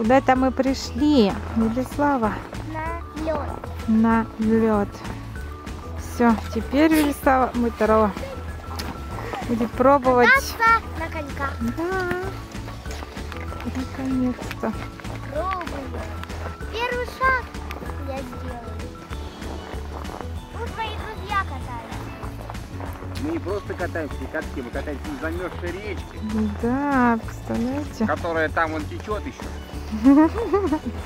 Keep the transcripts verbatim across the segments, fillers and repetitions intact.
Куда-то мы пришли, Велислава. На лед. На лед. Все, теперь, Велислава, мы второго будем пробовать. Кататься на коньках. Да. Наконец-то. Пробую. Первый шаг я сделаю. Тут мои друзья катаются. Мы не просто катаемся, не катки, мы катаемся на замерзшей речке. Да, представляете? Которая там вон течет еще.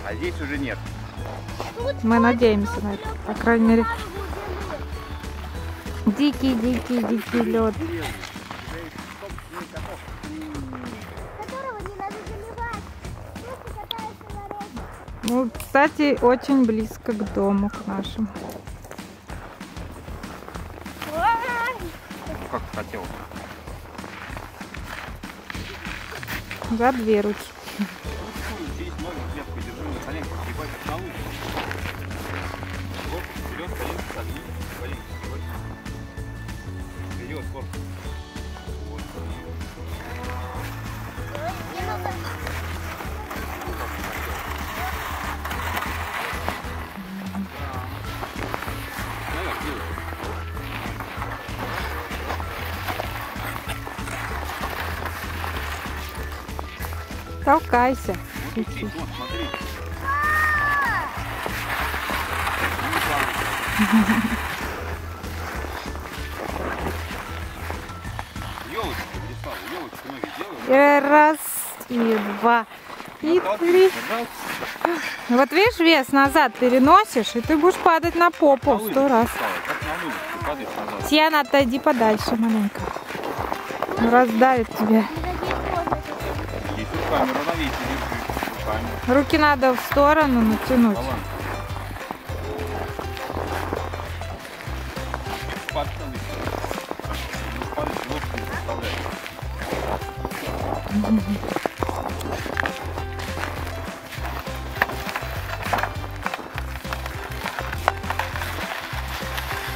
А здесь уже нет. Мы надеемся на это, по крайней мере. Дикий, дикий, дикий лед. Ну, кстати, очень близко к дому, к нашему. Как хотел. За две руки. Толкайся. Вот, смотри. Елочки, елочки, ноги делают. Раз, и два, и три. Вот видишь, вес назад переносишь, и ты будешь падать на попу сто раз. Сьяна, отойди подальше маленько. Раздавит тебя. Руки надо в сторону натянуть.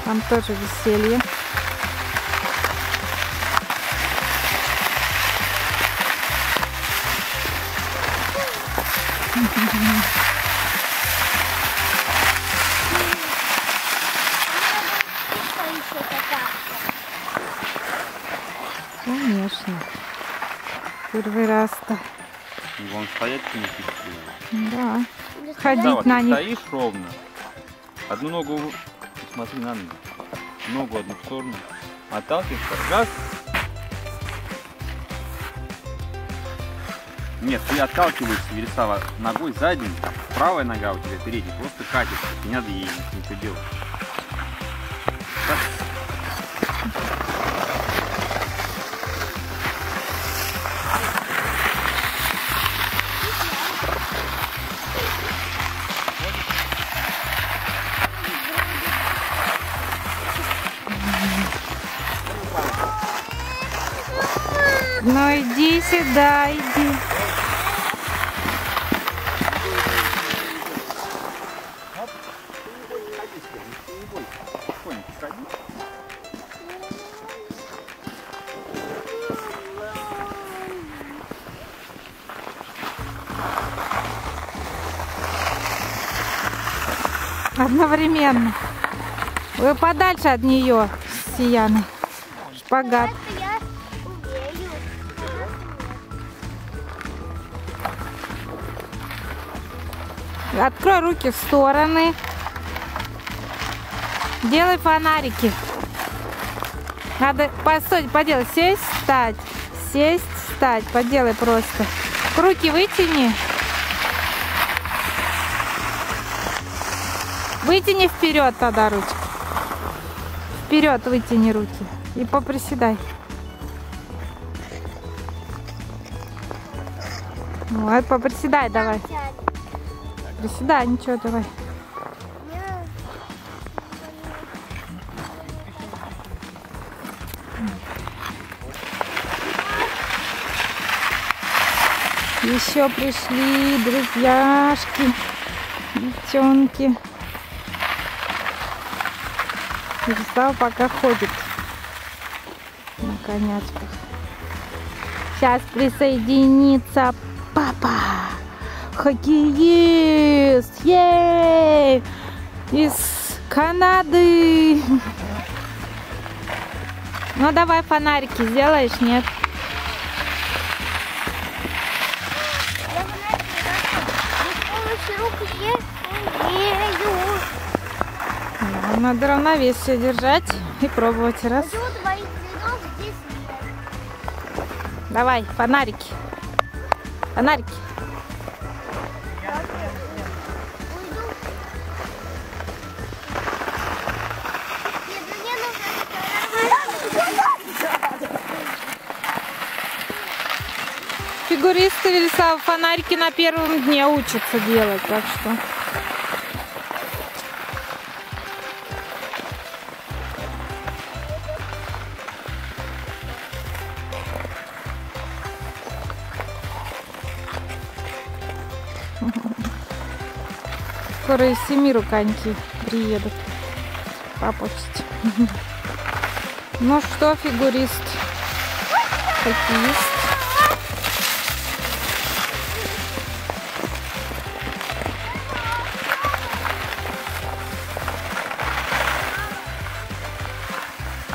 Там тоже веселье. Конечно. Первый раз-то. Вон стоять не Да. Ходить да, вот, на них. Стоишь ровно. Одну ногу, смотри на ногу. Ногу одну в сторону. Отталкиваешься. Раз. Нет, ты отталкиваешься, Велислава, ногой задней, правая нога у тебя передняя, просто катится, не надо ей ничего делать. Ну иди сюда, иди. Одновременно. Вы подальше от нее, Сияна. Шпагат. Открой руки в стороны. Делай фонарики. Надо постой, поделай. Сесть, встать. Сесть, встать. Поделай просто. Руки вытяни. Вытяни вперед тогда ручки. Вперед вытяни руки. И поприседай. Вот, поприседай давай. Приседай, ничего, давай. Еще пришли друзьяшки, девчонки. Велислава пока ходит на конячках. Сейчас присоединится папа. хоккеист, е-е-е! Из Канады. Ну давай фонарики сделаешь, нет? Надо равновесие держать и пробовать. Раз. Давай, фонарики. Фонарики. Фигуристы Велесаева фонарики на первом дне учатся делать, так что... Скоро из Семиру коньки приедут по почте. Ну что, фигурист, хоккеист.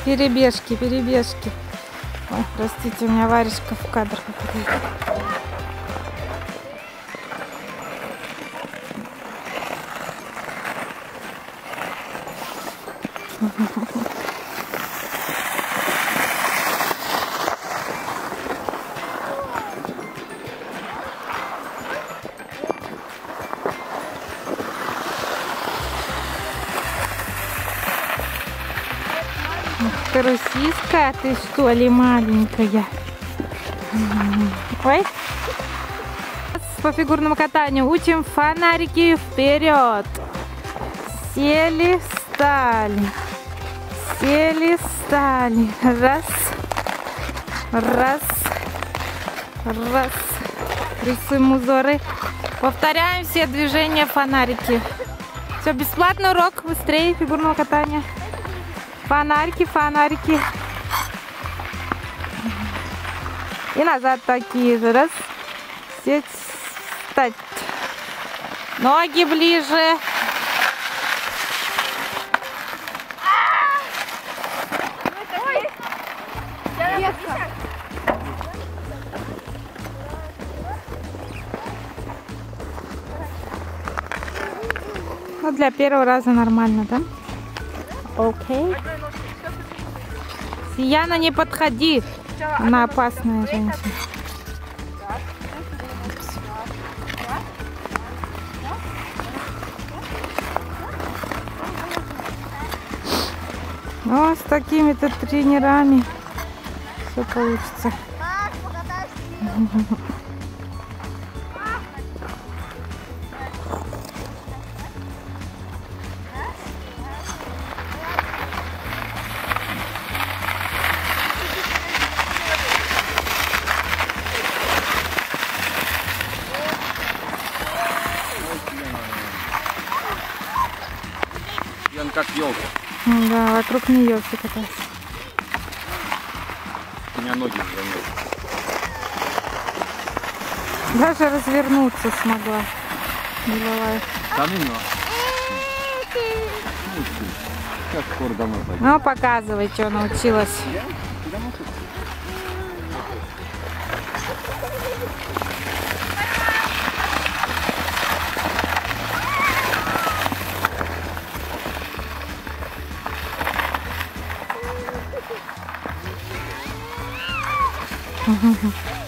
Перебежки, перебежки. Ой, простите, у меня варежка в кадр попадает. Русиска, ты что ли маленькая? Ой. По фигурному катанию учим фонарики вперед. Сели, стали. Сели, стали. Раз. Раз. Раз. Рисуем узоры. Повторяем все движения фонарики. Все, бесплатный урок. Быстрее фигурного катания. Фонарики, фонарики. И назад такие же. Раз. Сеть. Встать. Ноги ближе. Ну, для первого раза нормально, да? Окей. Сияна, не подходи. Она опасная женщина. Ну, с такими-то тренерами все получится. Как елка. Да, вокруг нее все катается. У меня ноги занесли. Даже развернуться смогла. Давай. Да ну, как скоро домой пойдем. Ну, показывай, что научилась. Mm-hmm.